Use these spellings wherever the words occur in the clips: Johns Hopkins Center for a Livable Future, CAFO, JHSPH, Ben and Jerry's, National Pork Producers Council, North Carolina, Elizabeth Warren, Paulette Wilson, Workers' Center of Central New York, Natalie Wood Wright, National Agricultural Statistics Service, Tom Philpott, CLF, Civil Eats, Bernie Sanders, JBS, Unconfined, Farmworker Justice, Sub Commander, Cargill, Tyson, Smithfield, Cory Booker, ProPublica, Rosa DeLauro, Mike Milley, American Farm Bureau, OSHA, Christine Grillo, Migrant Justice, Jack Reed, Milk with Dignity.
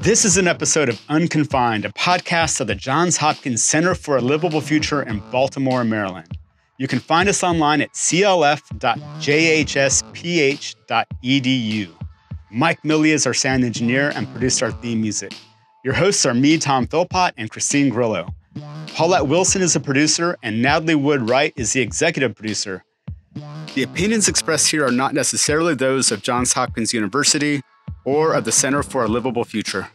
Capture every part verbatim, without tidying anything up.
This is an episode of Unconfined, a podcast of the Johns Hopkins Center for a Livable Future in Baltimore, Maryland. You can find us online at c l f dot j h s p h dot e d u. Mike Milley is our sound engineer and produced our theme music. Your hosts are me, Tom Philpott, and Christine Grillo. Paulette Wilson is a producer, and Natalie Wood Wright is the executive producer. The opinions expressed here are not necessarily those of Johns Hopkins University or of the Center for a Livable Future.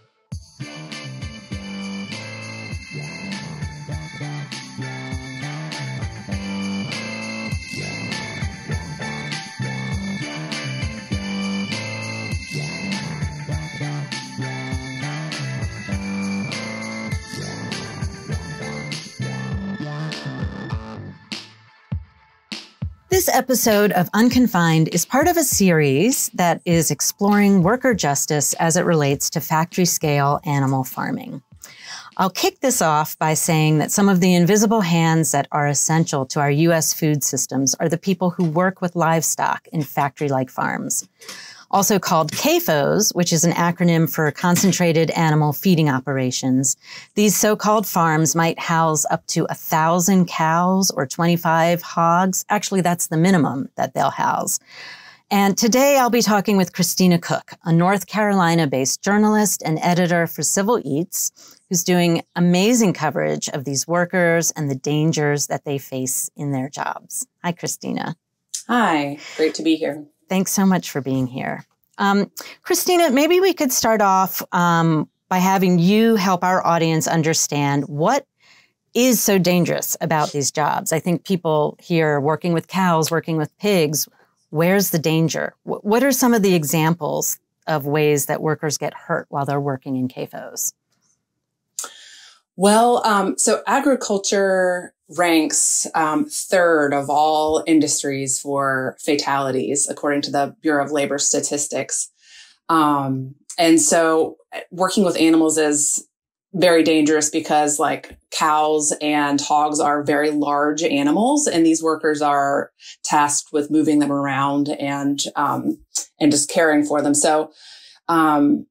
This episode of Unconfined is part of a series that is exploring worker justice as it relates to factory-scale animal farming. I'll kick this off by saying that some of the invisible hands that are essential to our U S food systems are the people who work with livestock in factory-like farms, also called C A F Os, which is an acronym for Concentrated Animal Feeding Operations. These so-called farms might house up to one thousand cows or twenty-five hogs. Actually, that's the minimum that they'll house. And today I'll be talking with Christina Cooke, a North Carolina-based journalist and editor for Civil Eats, who's doing amazing coverage of these workers and the dangers that they face in their jobs. Hi, Christina. Hi, great to be here. Thanks so much for being here. Um, Christina, maybe we could start off um, by having you help our audience understand what is so dangerous about these jobs. I think people here working with cows, working with pigs, where's the danger? W- what are some of the examples of ways that workers get hurt while they're working in C A F Os? Well, um, so agriculture ranks um, third of all industries for fatalities, according to the Bureau of Labor Statistics. Um, and so working with animals is very dangerous because like cows and hogs are very large animals, and these workers are tasked with moving them around and um, and just caring for them. So um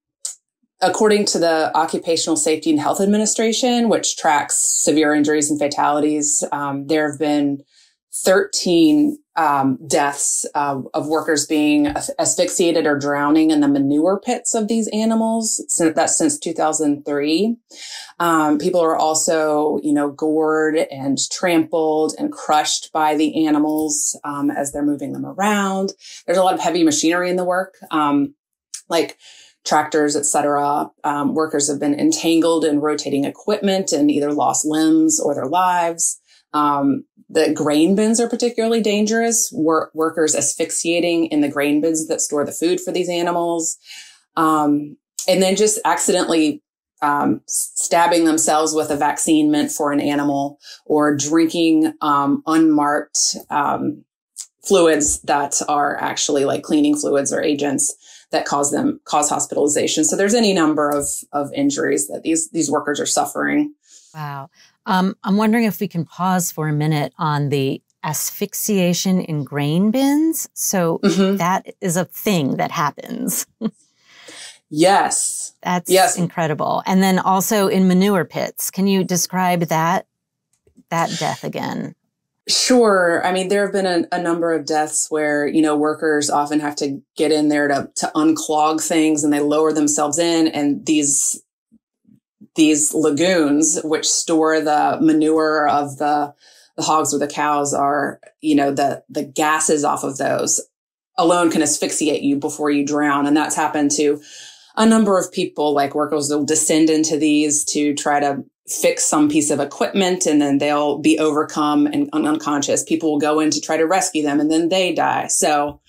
according to the Occupational Safety and Health Administration, which tracks severe injuries and fatalities, um, there have been thirteen um, deaths uh, of workers being asphyxiated or drowning in the manure pits of these animals. Since, that's since two thousand three. Um, people are also, you know, gored and trampled and crushed by the animals um, as they're moving them around. There's a lot of heavy machinery in the work, um, like tractors, et cetera. Um, workers have been entangled in rotating equipment and either lost limbs or their lives. Um, the grain bins are particularly dangerous. Work, workers asphyxiating in the grain bins that store the food for these animals. Um, and then just accidentally um, stabbing themselves with a vaccine meant for an animal, or drinking um, unmarked um, fluids that are actually like cleaning fluids or agents that cause them cause hospitalization. So there's any number of of injuries that these these workers are suffering. Wow. Um, I'm wondering if we can pause for a minute on the asphyxiation in grain bins. So mm-hmm. that is a thing that happens. Yes. That's yes. incredible. And then also in manure pits. Can you describe that that death again? Sure. I mean, there have been a, a number of deaths where, you know, workers often have to get in there to, to unclog things, and they lower themselves in. And these these lagoons, which store the manure of the, the hogs or the cows, are, you know, the, the gases off of those alone can asphyxiate you before you drown. And that's happened to a number of people. Like workers will descend into these to try to fix some piece of equipment, and then they'll be overcome and unconscious. People will go in to try to rescue them, and then they die. So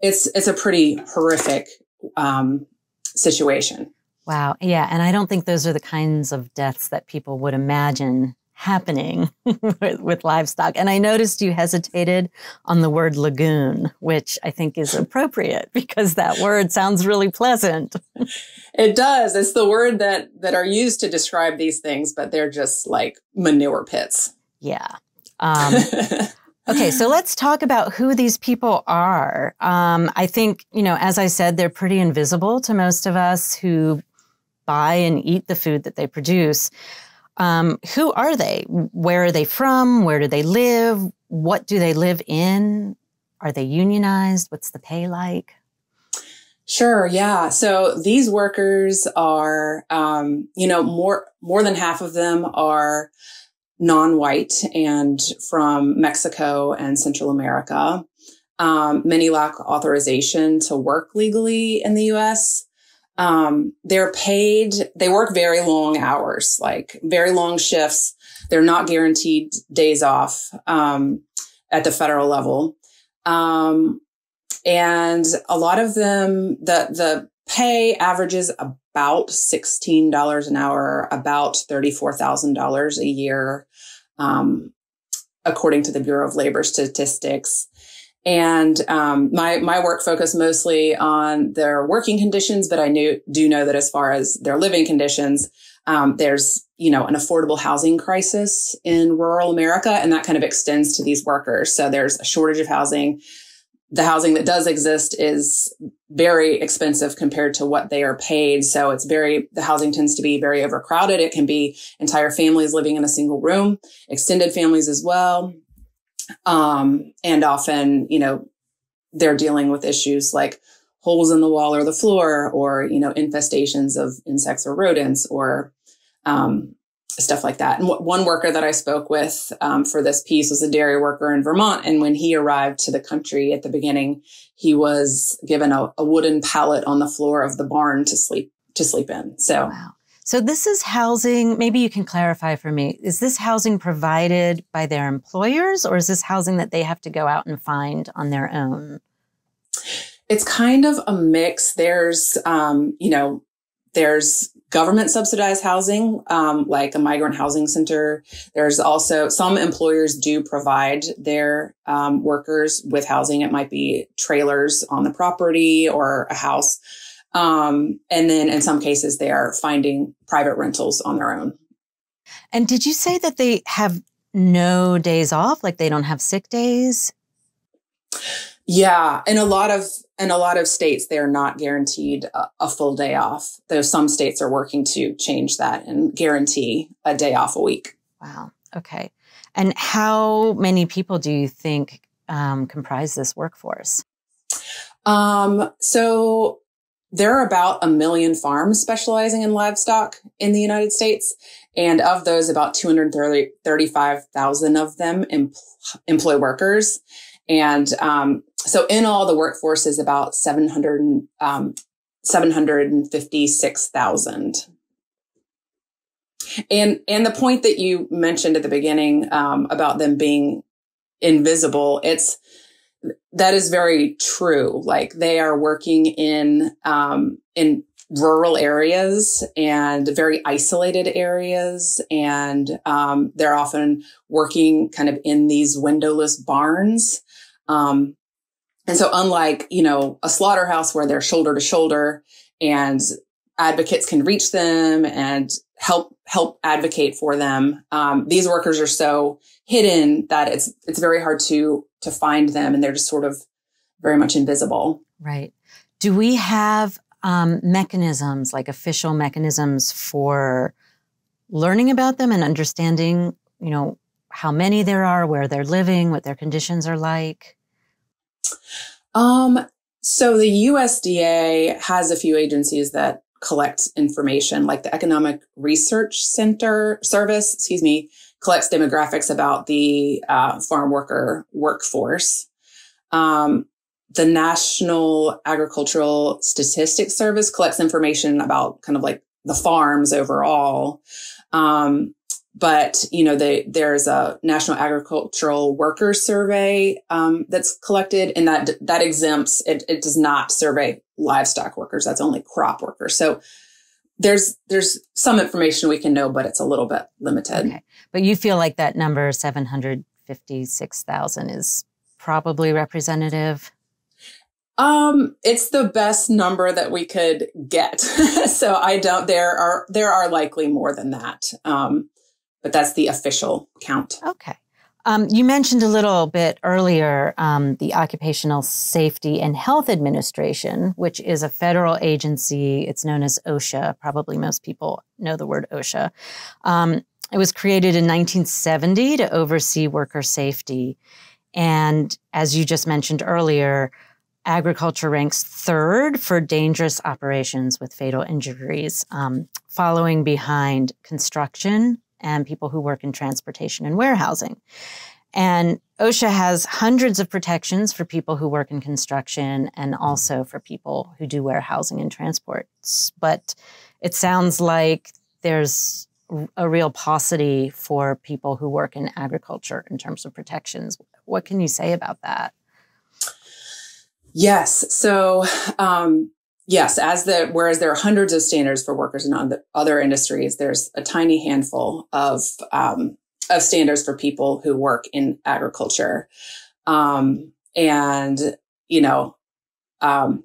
it's it's a pretty horrific um, situation. Wow. Yeah. And I don't think those are the kinds of deaths that people would imagine happening with, with livestock. And I noticed you hesitated on the word lagoon, which I think is appropriate because that word sounds really pleasant. It does. It's the word that that are used to describe these things, but they're just like manure pits. Yeah. Um, okay. So let's talk about who these people are. Um, I think, you know, as I said, they're pretty invisible to most of us who buy and eat the food that they produce. Um, who are they? Where are they from? Where do they live? What do they live in? Are they unionized? What's the pay like? Sure. Yeah. So these workers are, um, you know, more, more than half of them are non-white and from Mexico and Central America. Um, many lack authorization to work legally in the U S Um, they're paid, they work very long hours, like very long shifts. They're not guaranteed days off, um, at the federal level. Um, And a lot of them, the, the pay averages about sixteen dollars an hour, about thirty-four thousand dollars a year, um, according to the Bureau of Labor Statistics. And, um, my, my work focused mostly on their working conditions, but I knew, do know that as far as their living conditions, um, there's, you know, an affordable housing crisis in rural America, and that kind of extends to these workers. So there's a shortage of housing. The housing that does exist is very expensive compared to what they are paid. So it's very, the housing tends to be very overcrowded. It can be entire families living in a single room, extended families as well. Um, and often, you know, they're dealing with issues like holes in the wall or the floor, or, you know, infestations of insects or rodents, or, um, stuff like that. And one worker that I spoke with um, for this piece was a dairy worker in Vermont. And when he arrived to the country at the beginning, he was given a, a wooden pallet on the floor of the barn to sleep to sleep in. So, wow. So this is housing. Maybe you can clarify for me. Is this housing provided by their employers, or is this housing that they have to go out and find on their own? It's kind of a mix. There's, um, you know, there's government subsidized housing, um, like a migrant housing center. There's also some employers do provide their um, workers with housing. It might be trailers on the property or a house. Um, and then in some cases, they are finding private rentals on their own. And did you say that they have no days off? Like they don't have sick days? Yeah. In a lot of in a lot of states, they're not guaranteed a, a full day off, though some states are working to change that and guarantee a day off a week. Wow. Okay. And how many people do you think um, comprise this workforce? Um, so there are about a million farms specializing in livestock in the United States. And of those, about two hundred thirty-five thousand of them empl employ workers. And um, so in all, the workforce is about seven hundred, um, seven hundred fifty-six thousand. And, and the point that you mentioned at the beginning um, about them being invisible, it's, that is very true. Like they are working in, um, in rural areas and very isolated areas. And um, they're often working kind of in these windowless barns. Um, and so unlike, you know, a slaughterhouse where they're shoulder to shoulder and advocates can reach them and help, help advocate for them. Um, these workers are so hidden that it's, it's very hard to, to find them. And they're just sort of very much invisible. Right. Do we have um, mechanisms, like official mechanisms for learning about them and understanding, you know, how many there are, where they're living, what their conditions are like? Um, so the U S D A has a few agencies that collect information, like the Economic Research Center Service, excuse me, collects demographics about the uh, farm worker workforce. Um, the National Agricultural Statistics Service collects information about kind of like the farms overall. Um, But, you know, they, there's a National Agricultural Workers Survey um, that's collected, and that that exempts, it, it does not survey livestock workers. That's only crop workers. So there's there's some information we can know, but it's a little bit limited. Okay. But you feel like that number, seven hundred fifty-six thousand, is probably representative? Um, it's the best number that we could get. So I don't, there are, there are likely more than that. Um, But that's the official count. Okay. Um, you mentioned a little bit earlier um, the Occupational Safety and Health Administration, which is a federal agency. It's known as OSHA. Probably most people know the word OSHA. Um, it was created in nineteen seventy to oversee worker safety. And as you just mentioned earlier, agriculture ranks third for dangerous operations with fatal injuries, um, following behind construction and people who work in transportation and warehousing. And OSHA has hundreds of protections for people who work in construction and also for people who do warehousing and transports. But it sounds like there's a real paucity for people who work in agriculture in terms of protections. What can you say about that? Yes. So, um, yes, as the, whereas there are hundreds of standards for workers in other industries, there's a tiny handful of, um, of standards for people who work in agriculture. Um, and, you know, um,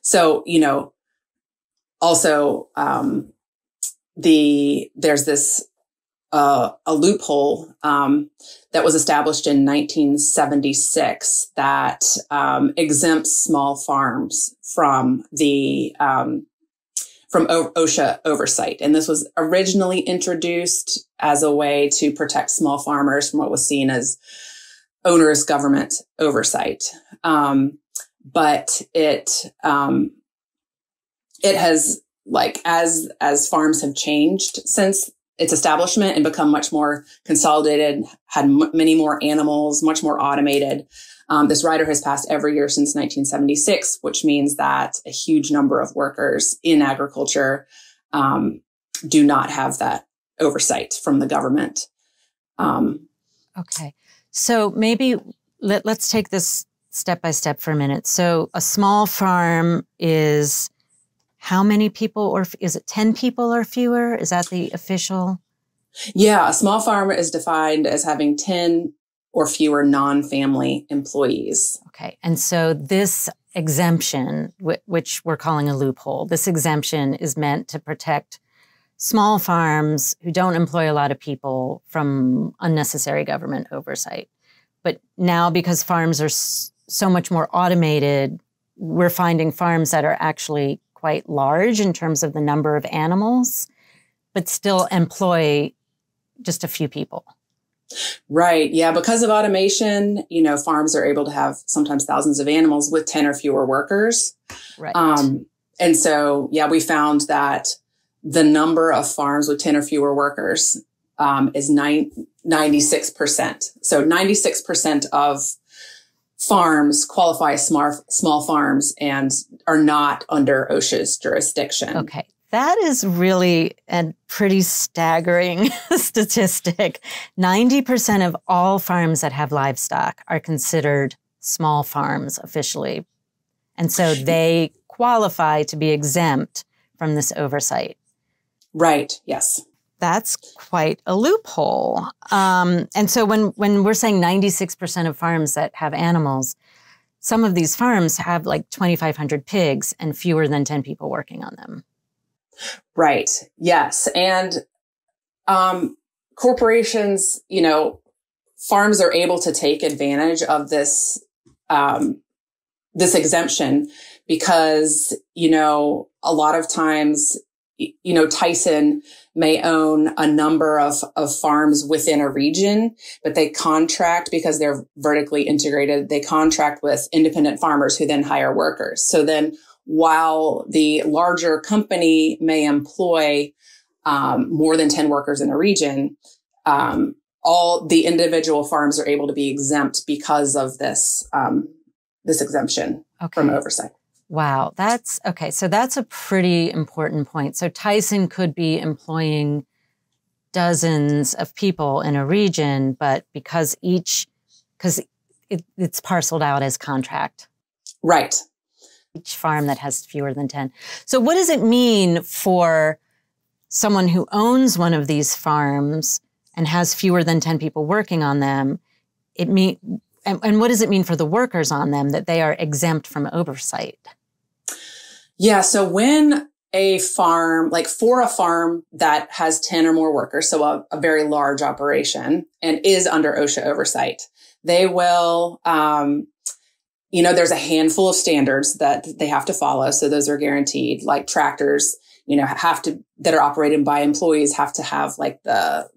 so, you know, also, um, the, there's this, uh, a loophole, um, that was established in nineteen seventy-six that, um, exempts small farms from the, um, from o- OSHA oversight. And this was originally introduced as a way to protect small farmers from what was seen as onerous government oversight. Um, but it, um, it has, like as, as farms have changed since its establishment and become much more consolidated, had m many more animals, much more automated. Um, this rider has passed every year since nineteen seventy-six, which means that a huge number of workers in agriculture, um, do not have that oversight from the government. Um, okay. So maybe let, let's take this step by step for a minute. So a small farm is how many people, or is it ten people or fewer? Is that the official? Yeah, a small farm is defined as having ten or fewer non-family employees. Okay, and so this exemption, which we're calling a loophole, this exemption is meant to protect small farms who don't employ a lot of people from unnecessary government oversight. But now, because farms are so much more automated, we're finding farms that are actually quite large in terms of the number of animals, but still employ just a few people. Right. Yeah. Because of automation, you know, farms are able to have sometimes thousands of animals with ten or fewer workers. Right. Um, and so, yeah, we found that the number of farms with ten or fewer workers um, is ninety-six percent. So ninety-six percent of farms qualify as small, small farms and are not under OSHA's jurisdiction. Okay. That is really a pretty staggering statistic. ninety percent of all farms that have livestock are considered small farms officially. And so they qualify to be exempt from this oversight. Right. Yes. That's quite a loophole. Um, and so when, when we're saying ninety-six percent of farms that have animals, some of these farms have like twenty-five hundred pigs and fewer than ten people working on them. Right. Yes. And um, corporations, you know, farms are able to take advantage of this, um, this exemption because, you know, a lot of times, you know, Tyson may own a number of, of farms within a region, but they contract because they're vertically integrated. They contract with independent farmers who then hire workers. So then while the larger company may employ um, more than ten workers in a region, um, all the individual farms are able to be exempt because of this, um, this exemption okay. from oversight. Wow. That's okay. So that's a pretty important point. So Tyson could be employing dozens of people in a region, but because each, because it, it's parceled out as contract. Right. Each farm that has fewer than ten. So what does it mean for someone who owns one of these farms and has fewer than ten people working on them? It means, And, and what does it mean for the workers on them that they are exempt from oversight? Yeah. So when a farm, like for a farm that has ten or more workers, so a, a very large operation and is under OSHA oversight, they will, um, you know, there's a handful of standards that they have to follow. So those are guaranteed, like tractors, you know, have to, that are operated by employees have to have like the,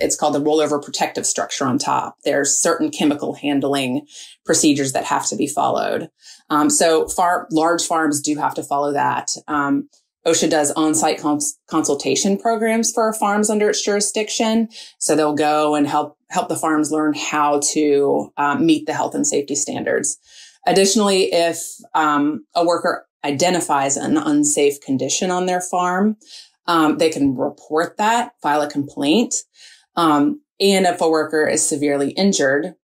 it's called the rollover protective structure on top. There's certain chemical handling procedures that have to be followed. Um, so far, large farms do have to follow that. Um, OSHA does on-site cons- consultation programs for farms under its jurisdiction. So they'll go and help, help the farms learn how to um, meet the health and safety standards. Additionally, if um, a worker identifies an unsafe condition on their farm, um, they can report that, file a complaint. Um, and if a worker is severely injured,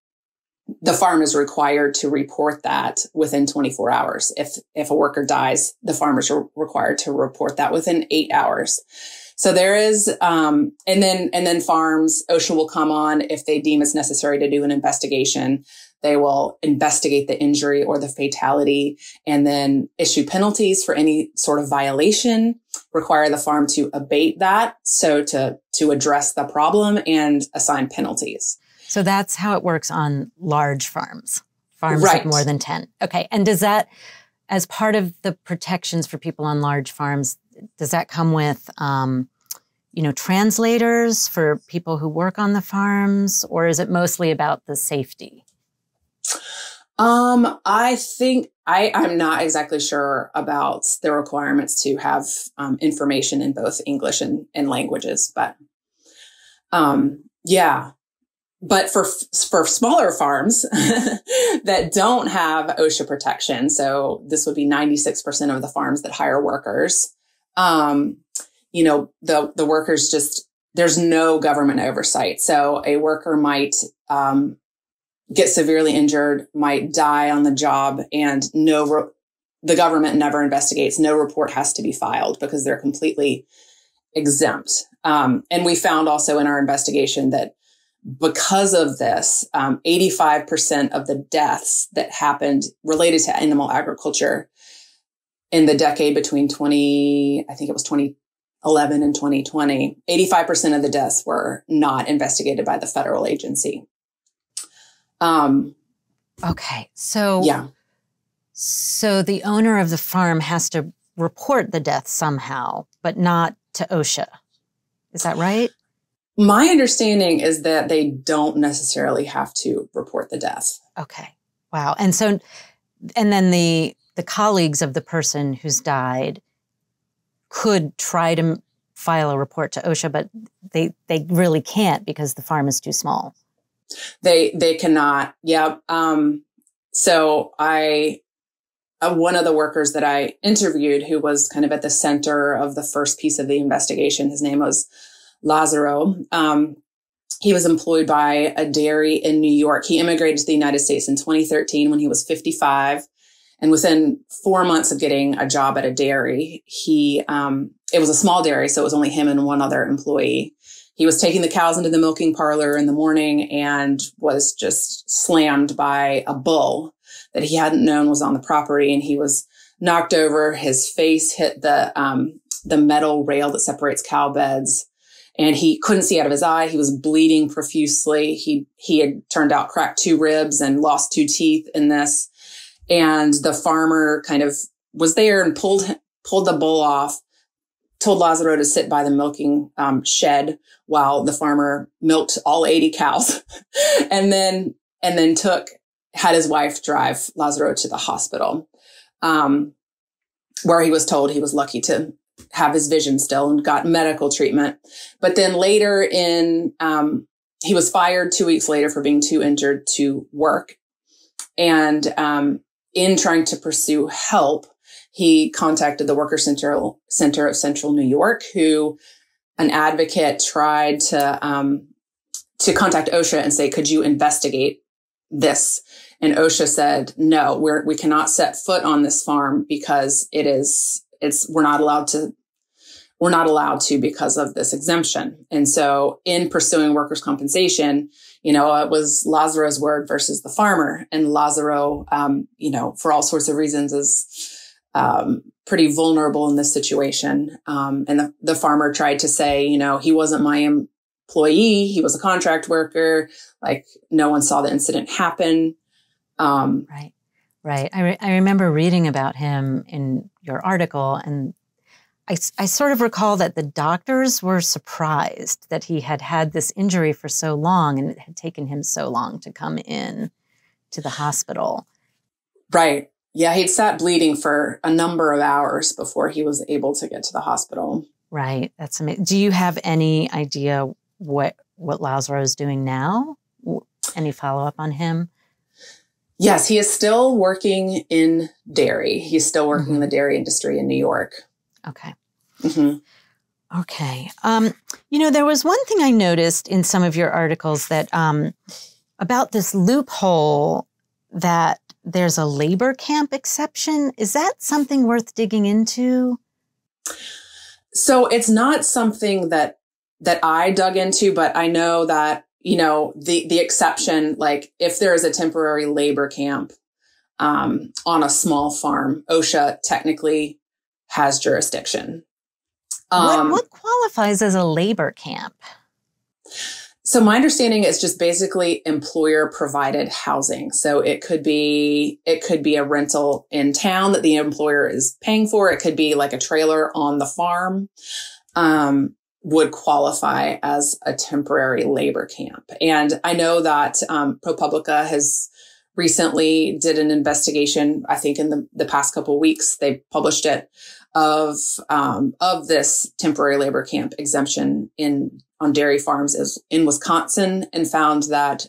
the farm is required to report that within twenty-four hours. If, if a worker dies, the farmers are required to report that within eight hours. So there is, um, and then, and then farms, OSHA will come on if they deem it's necessary to do an investigation. They will investigate the injury or the fatality and then issue penalties for any sort of violation, require the farm to abate that. So to, to address the problem and assign penalties. So that's how it works on large farms, farms right. with more than ten. Okay. And does that, as part of the protections for people on large farms, does that come with, um, you know, translators for people who work on the farms, or is it mostly about the safety? Um, I think I, I'm not exactly sure about the requirements to have um, information in both English and, and languages, but um, yeah. But for for smaller farms that don't have OSHA protection, so this would be ninety-six percent of the farms that hire workers. Um, you know, the the workers just there's no government oversight, so a worker might um, get severely injured, might die on the job, and no re- the government never investigates. No report has to be filed because they're completely exempt. Um, and we found also in our investigation that, because of this, um, eighty-five percent of the deaths that happened related to animal agriculture in the decade between twenty, I think it was twenty eleven and twenty twenty, eighty-five percent of the deaths were not investigated by the federal agency. Um, okay. So, yeah. So the owner of the farm has to report the death somehow, but not to OSHA. Is that right? My understanding is that they don't necessarily have to report the death. Okay. Wow. And so, and then the the colleagues of the person who's died could try to file a report to OSHA, but they they really can't because the farm is too small. They they cannot. Yeah. Um, so I, uh, one of the workers that I interviewed who was kind of at the center of the first piece of the investigation, his name was Lazaro. Um, he was employed by a dairy in New York. He immigrated to the United States in twenty thirteen when he was fifty-five. And within four months of getting a job at a dairy, he, um, it was a small dairy. So it was only him and one other employee. He was taking the cows into the milking parlor in the morning and was just slammed by a bull that he hadn't known was on the property. And he was knocked over. His face hit the, um, the metal rail that separates cow beds. And he couldn't see out of his eye. He was bleeding profusely. He he had turned out cracked two ribs and lost two teeth in this. And the farmer kind of was there and pulled pulled the bull off, told Lazaro to sit by the milking um, shed while the farmer milked all eighty cows, and then and then took had his wife drive Lazaro to the hospital, um, where he was told he was lucky to have his vision still and got medical treatment. But then later in, um, he was fired two weeks later for being too injured to work. And, um, in trying to pursue help, he contacted the Workers' Center, Center of Central New York, who an advocate tried to, um, to contact OSHA and say, could you investigate this? And OSHA said, no, we're, we cannot set foot on this farm because it is, It's, we're not allowed to, we're not allowed to because of this exemption. And so in pursuing workers' compensation, you know, it was Lazaro's word versus the farmer. And Lazaro, um, you know, for all sorts of reasons is, um, pretty vulnerable in this situation. Um, and the, the farmer tried to say, you know, he wasn't my employee. He was a contract worker. Like, no one saw the incident happen. Um, right. Right. I, re I remember reading about him in your article, and I, I sort of recall that the doctors were surprised that he had had this injury for so long, and it had taken him so long to come in to the hospital. Right. Yeah, he'd sat bleeding for a number of hours before he was able to get to the hospital. Right. That's amazing. Do you have any idea what what Lazaro is doing now? Any follow-up on him? Yes, he is still working in dairy. He's still working mm-hmm. in the dairy industry in New York. Okay. Mm-hmm. Okay. Um, you know, there was one thing I noticed in some of your articles that um, about this loophole that there's a labor camp exception. Is that something worth digging into? So it's not something that that I dug into, but I know that, you know, the the exception, like if there is a temporary labor camp um, on a small farm, OSHA technically has jurisdiction. Um, what, what qualifies as a labor camp? So my understanding is just basically employer provided housing. So it could be, it could be a rental in town that the employer is paying for. It could be like a trailer on the farm, um, would qualify as a temporary labor camp. And I know that, um, ProPublica has recently did an investigation. I think in the, the past couple of weeks, they published it, of, um, of this temporary labor camp exemption in, on dairy farms is in Wisconsin, and found that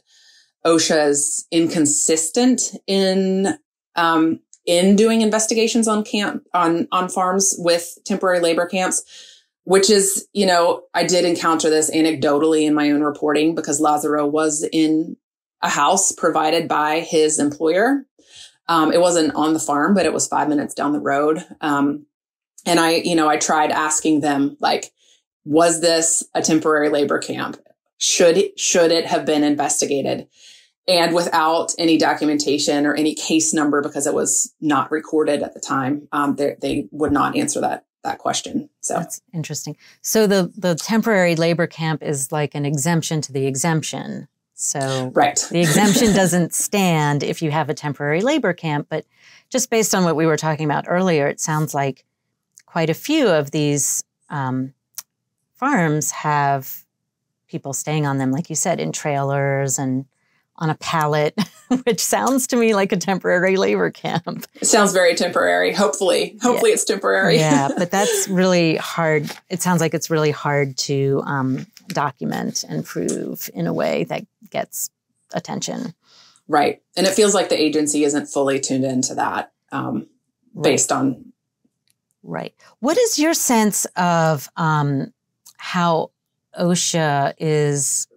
OSHA is inconsistent in, um, in doing investigations on camp, on, on farms with temporary labor camps, which is, you know, I did encounter this anecdotally in my own reporting because Lazaro was in a house provided by his employer. Um, it wasn't on the farm, but it was five minutes down the road. Um, and I, you know, I tried asking them, like, was this a temporary labor camp? Should, should it have been investigated? And without any documentation or any case number, because it was not recorded at the time, um, they, they would not answer that, that question. So that's interesting. So the, the temporary labor camp is like an exemption to the exemption. So right. the exemption doesn't stand if you have a temporary labor camp. But just based on what we were talking about earlier, it sounds like quite a few of these um, farms have people staying on them, like you said, in trailers and on a pallet, which sounds to me like a temporary labor camp. It sounds very temporary. Hopefully, hopefully yeah. it's temporary. Yeah, but that's really hard. It sounds like it's really hard to um, document and prove in a way that gets attention. Right. And it feels like the agency isn't fully tuned into that um, right. based on. Right. What is your sense of um, how OSHA is,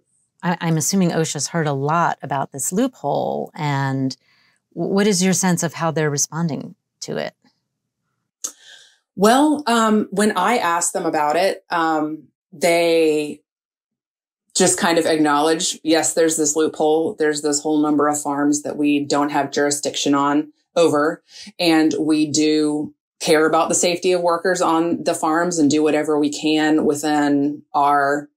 I, I'm assuming OSHA's heard a lot about this loophole, and what is your sense of how they're responding to it? Well, um, when I asked them about it, um, they just kind of acknowledge, yes, there's this loophole. There's this whole number of farms that we don't have jurisdiction on over. And we do care about the safety of workers on the farms and do whatever we can within our,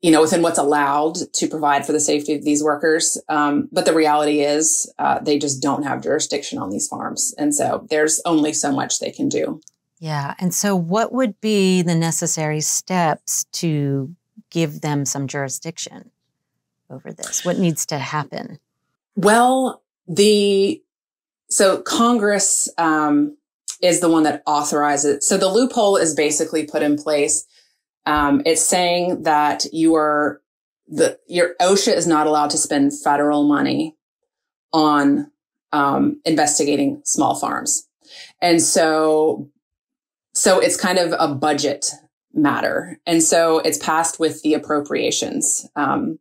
you know, within what's allowed to provide for the safety of these workers. Um, but the reality is uh, they just don't have jurisdiction on these farms. And so there's only so much they can do. Yeah. And so what would be the necessary steps to give them some jurisdiction over this? What needs to happen? Well, the, so Congress um, is the one that authorizes. So the loophole is basically put in place. Um, it's saying that you are, the, your OSHA is not allowed to spend federal money on um, investigating small farms. And so, so it's kind of a budget matter. And so it's passed with the appropriations um,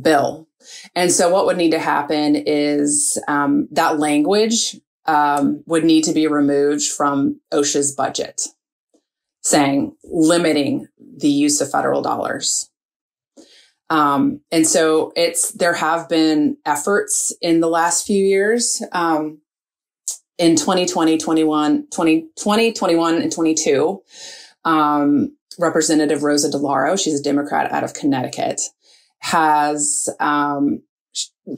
bill. And so what would need to happen is um, that language um, would need to be removed from OSHA's budget, saying limiting the use of federal dollars. Um, and so it's, there have been efforts in the last few years um, in twenty twenty, twenty-one, twenty twenty, twenty-one and twenty-two, um, Representative Rosa DeLauro, she's a Democrat out of Connecticut, has um,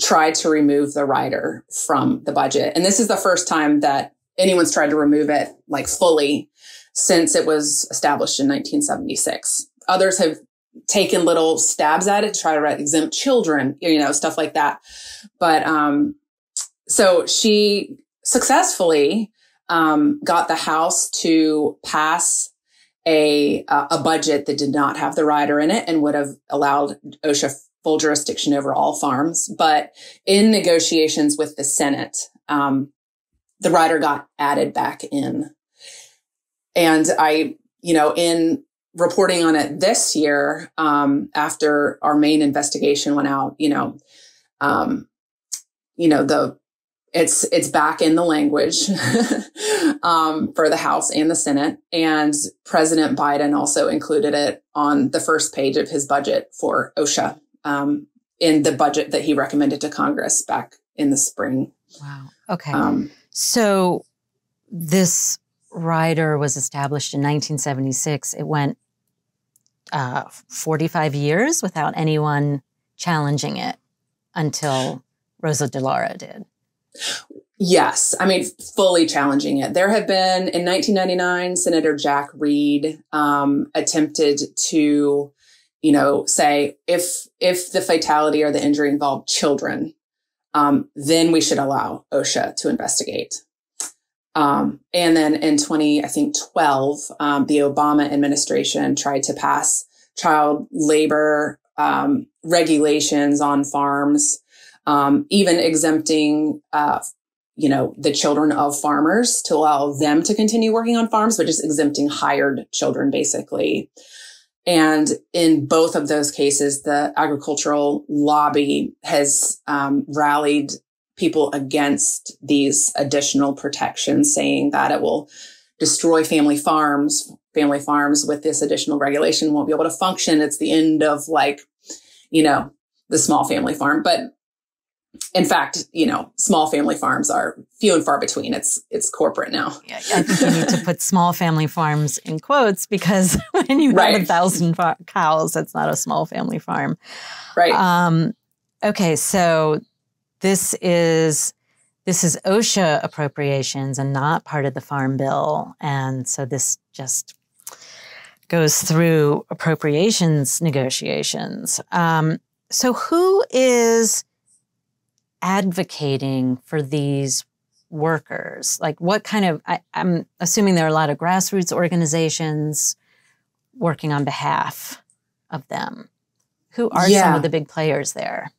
tried to remove the rider from the budget. And this is the first time that anyone's tried to remove it like fully since it was established in nineteen seventy-six. Others have taken little stabs at it to try to exempt children, you know, stuff like that. But um, so she successfully um, got the House to pass a uh, a budget that did not have the rider in it and would have allowed OSHA full jurisdiction over all farms. But in negotiations with the Senate, um, the rider got added back in. And I, you know, in reporting on it this year, um, after our main investigation went out, you know, um, you know, the, it's, it's back in the language, um, for the House and the Senate, and President Biden also included it on the first page of his budget for OSHA, um, in the budget that he recommended to Congress back in the spring. Wow. Okay. Um, so this rider was established in nineteen seventy-six. It went uh, forty-five years without anyone challenging it until Rosa DeLauro did. Yes. I mean, fully challenging it. There have been, in nineteen ninety-nine, Senator Jack Reed um, attempted to, you know, say if if the fatality or the injury involved children, um, then we should allow OSHA to investigate. Um, and then in twenty, I think twelve, um, the Obama administration tried to pass child labor, um, regulations on farms, um, even exempting, uh, you know, the children of farmers to allow them to continue working on farms, but just exempting hired children, basically. And in both of those cases, the agricultural lobby has, um, rallied people against these additional protections, saying that it will destroy family farms. Family farms with this additional regulation won't be able to function. It's the end of, like, you know, the small family farm. But in fact, you know, small family farms are few and far between. It's it's corporate now. Yeah, I think you need to put small family farms in quotes, because when you right. have a thousand cows, that's not a small family farm. Right. Um, okay, so This is this is OSHA appropriations and not part of the Farm Bill. And so this just goes through appropriations negotiations. Um, so who is advocating for these workers? Like, what kind of, I, I'm assuming there are a lot of grassroots organizations working on behalf of them. Who are yeah. some of the big players there?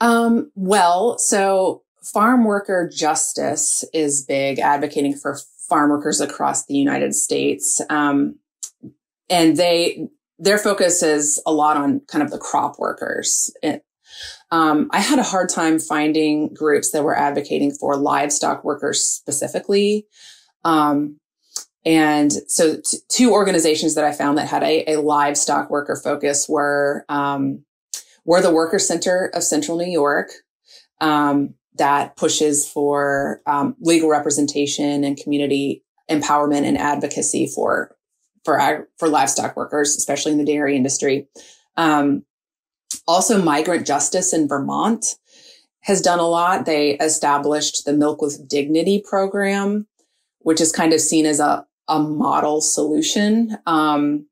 Um, well, so Farmworker Justice is big, advocating for farm workers across the United States. Um, and they, their focus is a lot on kind of the crop workers. It, um, I had a hard time finding groups that were advocating for livestock workers specifically. Um, and so t- two organizations that I found that had a, a livestock worker focus were, um, We're the Workers' Center of Central New York, um, that pushes for um, legal representation and community empowerment and advocacy for for ag- for livestock workers, especially in the dairy industry. Um, also, Migrant Justice in Vermont has done a lot. They established the Milk with Dignity program, which is kind of seen as a a model solution. Um,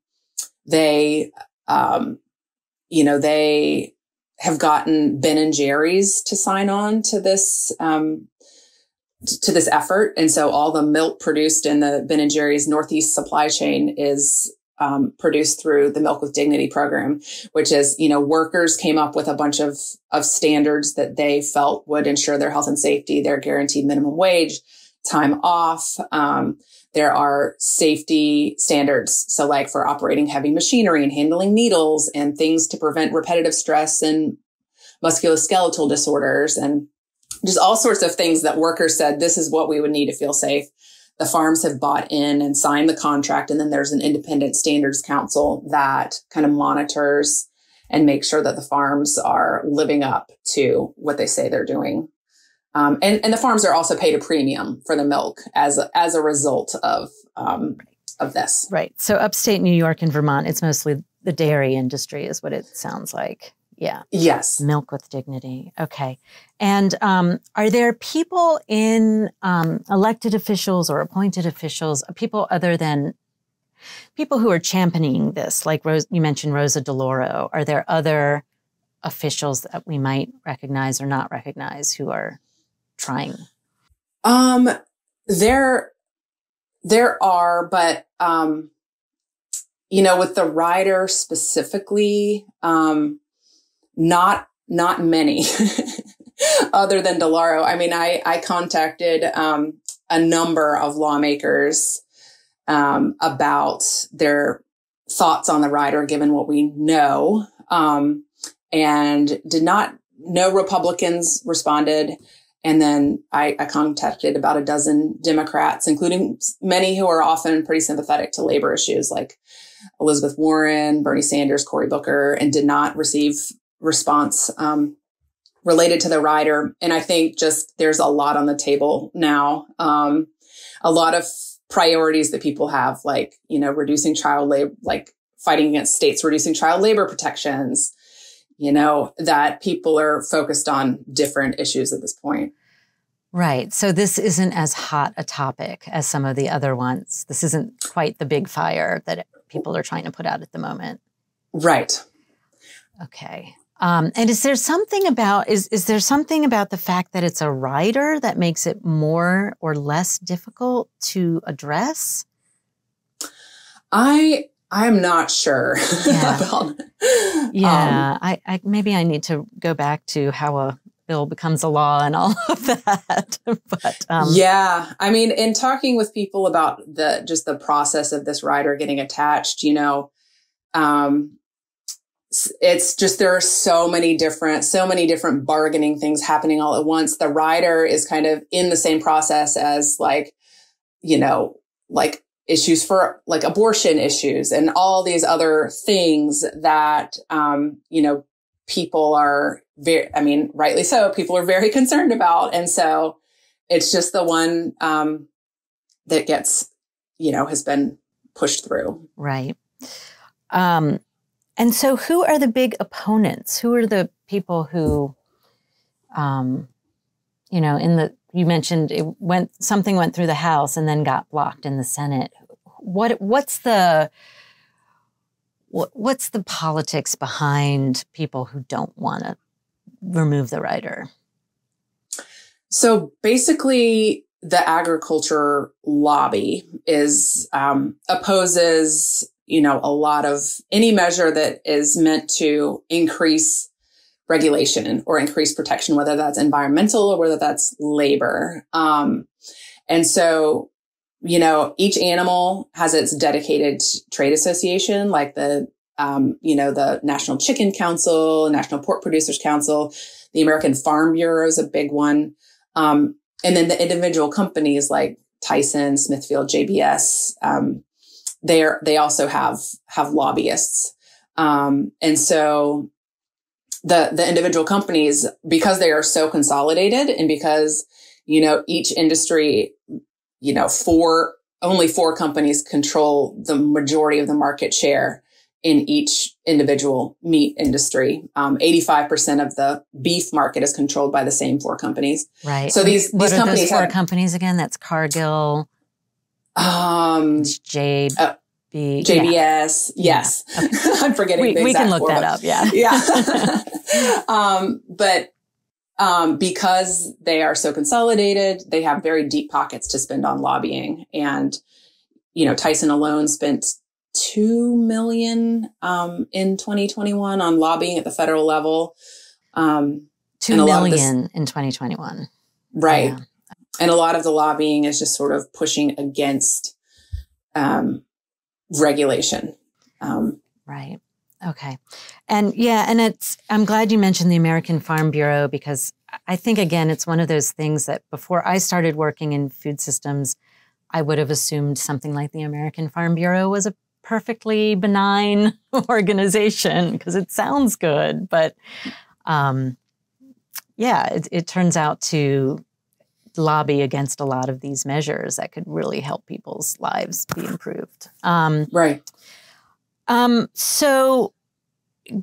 they um, You know, they have gotten Ben and Jerry's to sign on to this, um, to this effort. And so all the milk produced in the Ben and Jerry's Northeast supply chain is, um, produced through the Milk with Dignity program, which is, you know, workers came up with a bunch of, of standards that they felt would ensure their health and safety, their guaranteed minimum wage, time off. Um, there are safety standards. So like for operating heavy machinery and handling needles and things to prevent repetitive stress and musculoskeletal disorders and just all sorts of things that workers said, this is what we would need to feel safe. The farms have bought in and signed the contract. And then there's an independent standards council that kind of monitors and makes sure that the farms are living up to what they say they're doing. Um, and, and the farms are also paid a premium for the milk as as a result of um, of this. Right. So upstate New York and Vermont, it's mostly the dairy industry is what it sounds like. Yeah. Yes. Milk with Dignity. Okay. And um, are there people in um, elected officials or appointed officials, people other than people who are championing this, like Rose, you mentioned Rosa DeLauro, are there other officials that we might recognize or not recognize who are trying? Um, there, there are, but, um, you know, with the rider specifically, um, not, not many other than DeLauro. I mean, I, I contacted, um, a number of lawmakers, um, about their thoughts on the rider, given what we know, um, and did not, no Republicans responded. And then I, I contacted about a dozen Democrats, including many who are often pretty sympathetic to labor issues, like Elizabeth Warren, Bernie Sanders, Cory Booker, and did not receive response um, related to the rider. And I think just there's a lot on the table now, um, a lot of priorities that people have, like, you know, reducing child labor, like fighting against states, reducing child labor protections, you know, that people are focused on different issues at this point. Right. So this isn't as hot a topic as some of the other ones. This isn't quite the big fire that people are trying to put out at the moment. Right. Okay. Um, and is there something about, is, is there something about the fact that it's a rider that makes it more or less difficult to address? I... I'm not sure. Yeah, about, yeah. Um, I, I maybe I need to go back to how a bill becomes a law and all of that. But um, yeah, I mean, in talking with people about the just the process of this rider getting attached, you know, um, it's just there are so many different, so many different bargaining things happening all at once. The rider is kind of in the same process as like, you know, like. issues for like abortion issues and all these other things that, um, you know, people are very, I mean, rightly so, people are very concerned about. And so it's just the one, um, that gets, you know, has been pushed through. Right. Um, and so who are the big opponents? Who are the people who, um, you know, in the, you mentioned it went, something went through the House and then got blocked in the Senate. What what's the what, what's the politics behind people who don't want to remove the rider? So basically, the agriculture lobby is um, opposes, you know, a lot of any measure that is meant to increase regulation or increased protection, whether that's environmental or whether that's labor. Um, and so, you know, each animal has its dedicated trade association, like the, um, you know, the National Chicken Council, National Pork Producers Council, the American Farm Bureau is a big one. Um, and then the individual companies like Tyson, Smithfield, J B S, um, they are, they also have, have lobbyists. Um, and so, The, the individual companies, because they are so consolidated and because, you know, each industry, you know, four, only four companies control the majority of the market share in each individual meat industry. Um, eighty-five percent of the beef market is controlled by the same four companies. Right. So these, what these are companies those four have, companies again? That's Cargill, um, J. Uh, The, J B S, yeah. Yes. Yeah. Okay. I'm forgetting we, the exact We can look form. that up, yeah. Yeah. um, but um, because they are so consolidated, they have very deep pockets to spend on lobbying. And, you know, Tyson alone spent two million dollars um, in twenty twenty-one on lobbying at the federal level. Um, two million dollars this, in twenty twenty-one. Right. Yeah. And a lot of the lobbying is just sort of pushing against um regulation. Um, right. Okay. And yeah, and it's, I'm glad you mentioned the American Farm Bureau, because I think, again, it's one of those things that before I started working in food systems, I would have assumed something like the American Farm Bureau was a perfectly benign organization because it sounds good, but um, yeah, it, it turns out to lobby against a lot of these measures that could really help people's lives be improved. Um, right. Um, so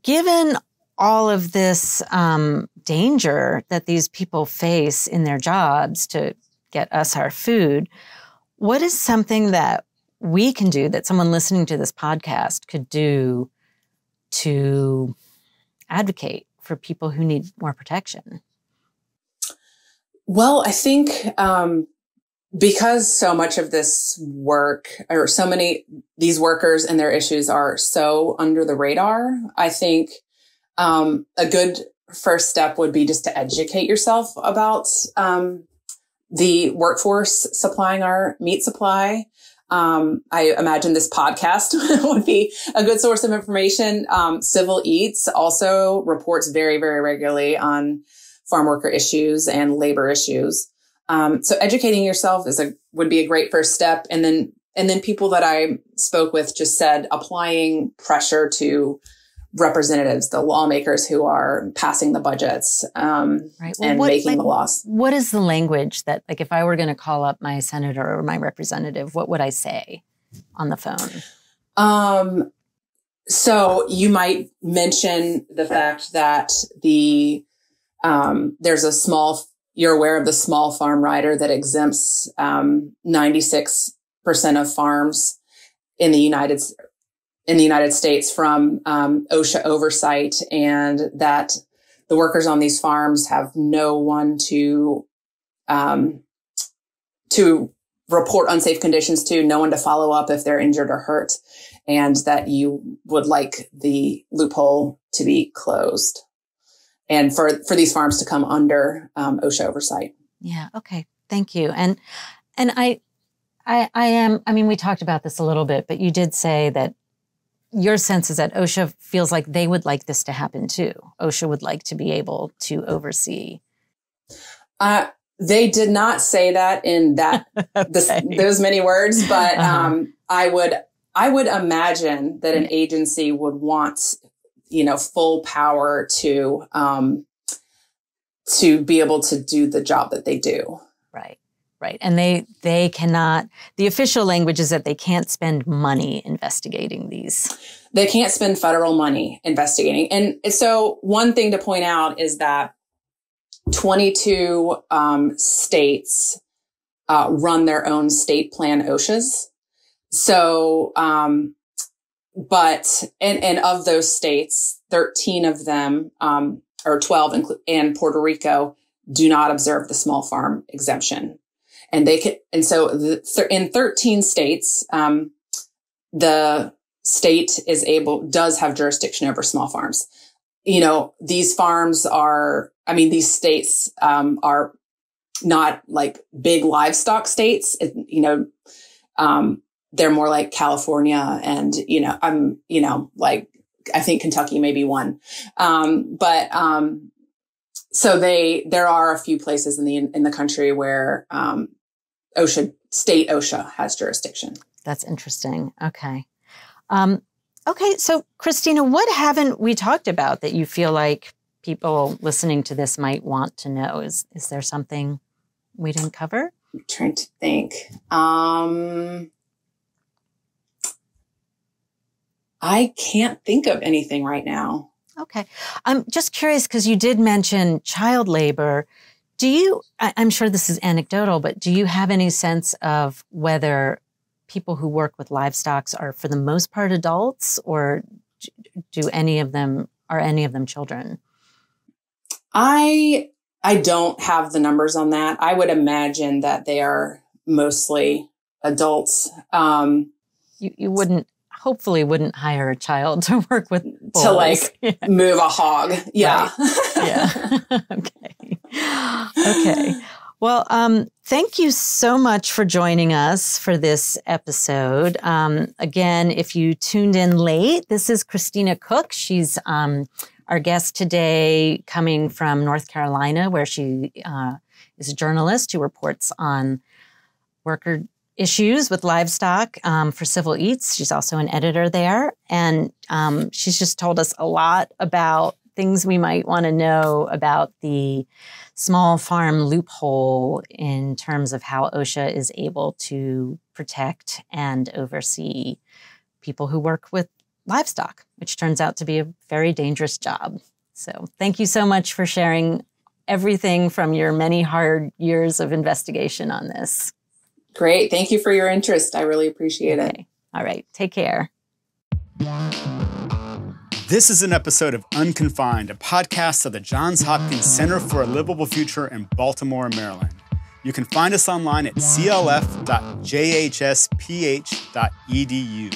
given all of this um, danger that these people face in their jobs to get us our food, what is something that we can do, that someone listening to this podcast could do to advocate for people who need more protection? Well, I think um, because so much of this work, or so many, these workers and their issues are so under the radar, I think um, a good first step would be just to educate yourself about um, the workforce supplying our meat supply. Um, I imagine this podcast would be a good source of information. Um, Civil Eats also reports very, very regularly on farm worker issues and labor issues. Um, so educating yourself is a, would be a great first step. And then, and then people that I spoke with just said applying pressure to representatives, the lawmakers who are passing the budgets um, right. well, and what, making like, the laws. What is the language that, like, if I were going to call up my senator or my representative, what would I say on the phone? Um, so you might mention the fact that the um, there's a small, you're aware of the small farm rider that exempts um, ninety-six percent of farms in the United States. in the United States from um, OSHA oversight, and that the workers on these farms have no one to um, to report unsafe conditions to, no one to follow up if they're injured or hurt, and that you would like the loophole to be closed and for, for these farms to come under um, OSHA oversight. Yeah, okay, thank you. And and I, I, I am, I mean, we talked about this a little bit, but you did say that your sense is that OSHA feels like they would like this to happen too. OSHA would like to be able to oversee. Uh, they did not say that in that okay. this, those many words, but um, I would I would imagine that an agency would want, you know, full power to um, to be able to do the job that they do. Right. Right. And they they cannot, the official language is that they can't spend money investigating these. They can't spend federal money investigating. And so one thing to point out is that twenty-two um, states uh, run their own state plan OSHAs. So um, but and, and of those states, thirteen of them um, or twelve and Puerto Rico do not observe the small farm exemption. And they can, and so the, in thirteen states, um, the state is able, does have jurisdiction over small farms. You know, these farms are, I mean, these states, um, are not like big livestock states. It, you know, um, they're more like California and, you know, I'm, you know, like, I think Kentucky may be one. Um, but, um, so they, there are a few places in the, in the country where, um, OSHA, state OSHA has jurisdiction. That's interesting. Okay. Um, okay. So Christina, what haven't we talked about that you feel like people listening to this might want to know? Is, is there something we didn't cover? I'm trying to think. Um, I can't think of anything right now. Okay. I'm just curious because you did mention child labor. Do you, I, I'm sure this is anecdotal, but do you have any sense of whether people who work with livestock are for the most part adults, or do any of them, are any of them children? I, I don't have the numbers on that. I would imagine that they are mostly adults. Um, you, you wouldn't, hopefully wouldn't hire a child to work with bulls. To like yeah. move a hog. Yeah. Right. Yeah. Okay. Okay. Well, um, thank you so much for joining us for this episode. Um, again, if you tuned in late, this is Christina Cooke. She's um, our guest today, coming from North Carolina, where she uh, is a journalist who reports on worker issues with livestock um, for Civil Eats. She's also an editor there. And um, she's just told us a lot about things we might want to know about the small farm loophole in terms of how OSHA is able to protect and oversee people who work with livestock, which turns out to be a very dangerous job. So thank you so much for sharing everything from your many hard years of investigation on this. Great. Thank you for your interest. I really appreciate okay. it. All right. Take care. This is an episode of Unconfined, a podcast of the Johns Hopkins Center for a Livable Future in Baltimore, Maryland. You can find us online at c l f dot j h s p h dot e d u.